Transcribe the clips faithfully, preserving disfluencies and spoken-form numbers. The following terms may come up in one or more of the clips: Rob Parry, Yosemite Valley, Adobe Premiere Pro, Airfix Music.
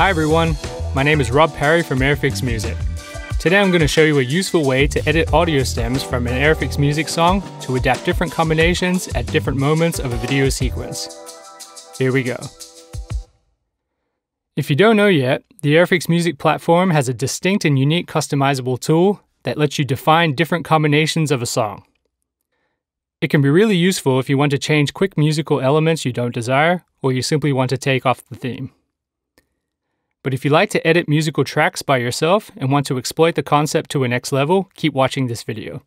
Hi everyone, my name is Rob Parry from Airfix Music. Today I'm going to show you a useful way to edit audio stems from an Airfix Music song to adapt different combinations at different moments of a video sequence. Here we go. If you don't know yet, the Airfix Music platform has a distinct and unique customizable tool that lets you define different combinations of a song. It can be really useful if you want to change quick musical elements you don't desire, or you simply want to take off the theme. But if you like to edit musical tracks by yourself and want to exploit the concept to a next level, keep watching this video.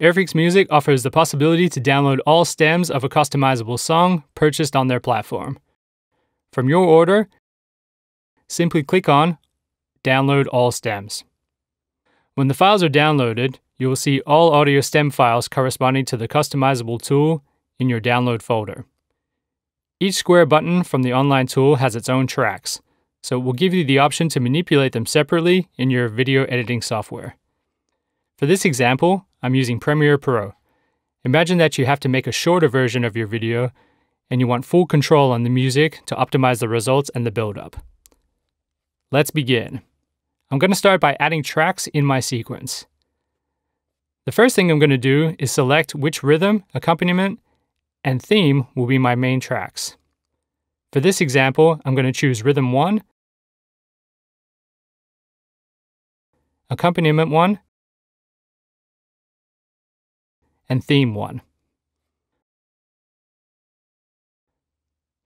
Airfix Music offers the possibility to download all stems of a customizable song purchased on their platform. From your order, simply click on Download All Stems. When the files are downloaded, you will see all audio stem files corresponding to the customizable tool in your download folder. Each square button from the online tool has its own tracks, so it will give you the option to manipulate them separately in your video editing software. For this example, I'm using Premiere Pro. Imagine that you have to make a shorter version of your video and you want full control on the music to optimize the results and the build-up. Let's begin. I'm going to start by adding tracks in my sequence. The first thing I'm going to do is select which rhythm, accompaniment, and theme will be my main tracks. For this example, I'm going to choose Rhythm one, Accompaniment one, and Theme one.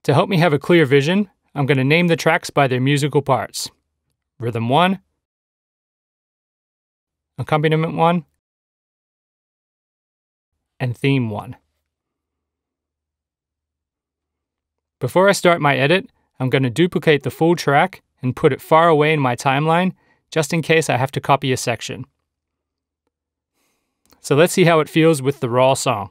To help me have a clear vision, I'm going to name the tracks by their musical parts. Rhythm one, Accompaniment one, and Theme one. Before I start my edit, I'm going to duplicate the full track and put it far away in my timeline, just in case I have to copy a section. So let's see how it feels with the raw song.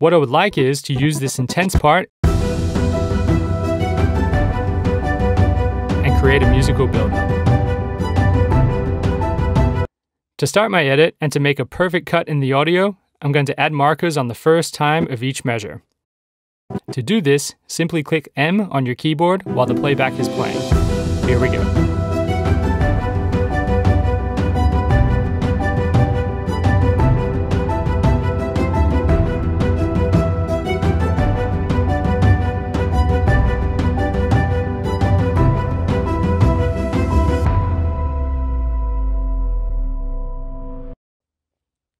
What I would like is to use this intense part and create a musical build-up. To start my edit and to make a perfect cut in the audio, I'm going to add markers on the first time of each measure. To do this, simply click M on your keyboard while the playback is playing. Here we go.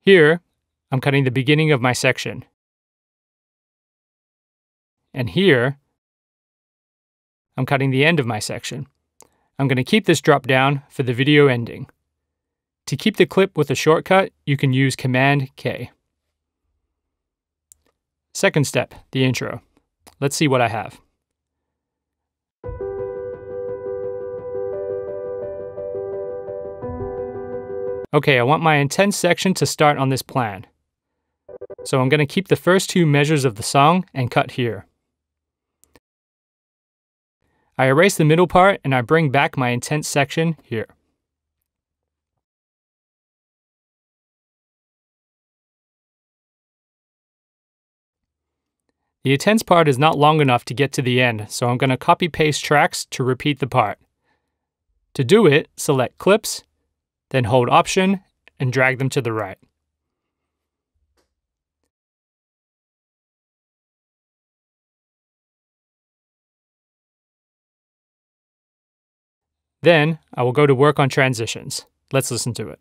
Here, I'm cutting the beginning of my section. And here, I'm cutting the end of my section. I'm going to keep this drop down for the video ending. To keep the clip with a shortcut, you can use Command K. Second step, the intro. Let's see what I have. Okay, I want my intense section to start on this plan. So I'm going to keep the first two measures of the song and cut here. I erase the middle part and I bring back my intense section here. The intense part is not long enough to get to the end, so I'm going to copy-paste tracks to repeat the part. To do it, select Clips, then hold Option and drag them to the right. Then I will go to work on transitions. Let's listen to it.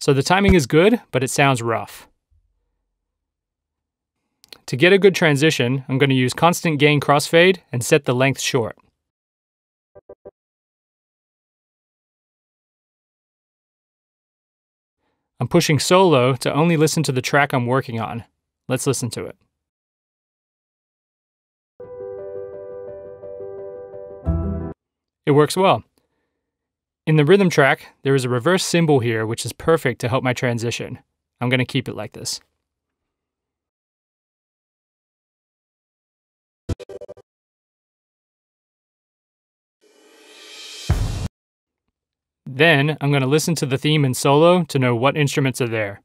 So the timing is good, but it sounds rough. To get a good transition, I'm going to use constant gain crossfade and set the length short. I'm pushing solo to only listen to the track I'm working on. Let's listen to it. It works well. In the rhythm track, there is a reverse cymbal here, which is perfect to help my transition. I'm going to keep it like this. Then, I'm going to listen to the theme in solo to know what instruments are there.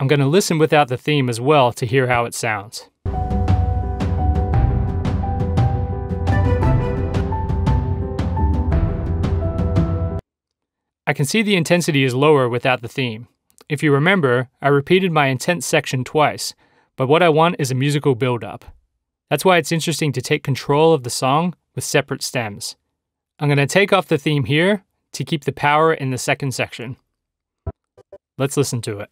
I'm going to listen without the theme as well to hear how it sounds. I can see the intensity is lower without the theme. If you remember, I repeated my intense section twice, but what I want is a musical build-up. That's why it's interesting to take control of the song with separate stems. I'm going to take off the theme here to keep the power in the second section. Let's listen to it.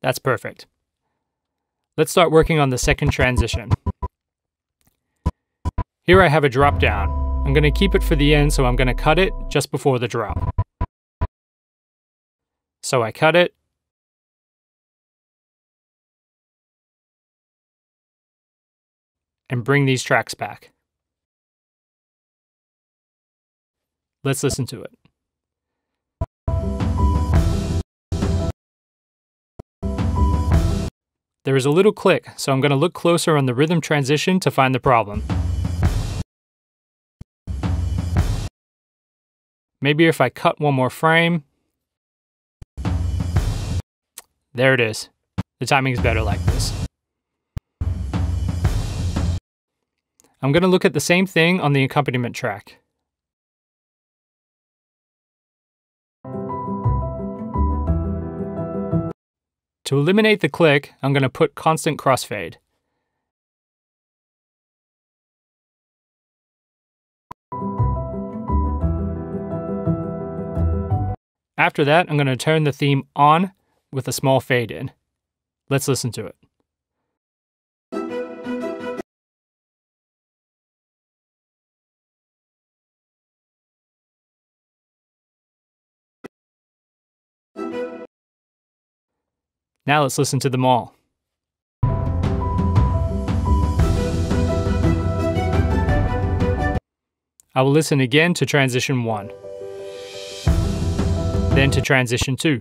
That's perfect. Let's start working on the second transition. Here I have a drop down. I'm going to keep it for the end, so I'm going to cut it just before the drop. So I cut it. And bring these tracks back. Let's listen to it. There is a little click, so I'm going to look closer on the rhythm transition to find the problem. Maybe if I cut one more frame. There it is. The timing is better like this. I'm going to look at the same thing on the accompaniment track. To eliminate the click, I'm going to put constant crossfade. After that, I'm going to turn the theme on with a small fade in. Let's listen to it. Now let's listen to them all. I will listen again to transition one, then to transition two.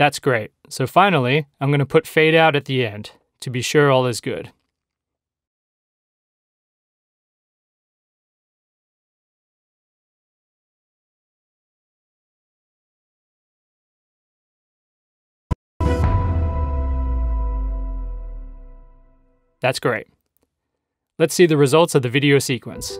That's great. So finally, I'm going to put fade out at the end to be sure all is good. That's great. Let's see the results of the video sequence.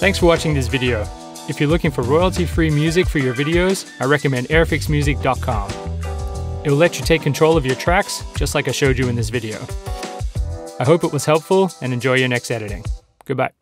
Thanks for watching this video. If you're looking for royalty-free music for your videos, I recommend airfix music dot com. It will let you take control of your tracks, just like I showed you in this video. I hope it was helpful and enjoy your next editing. Goodbye.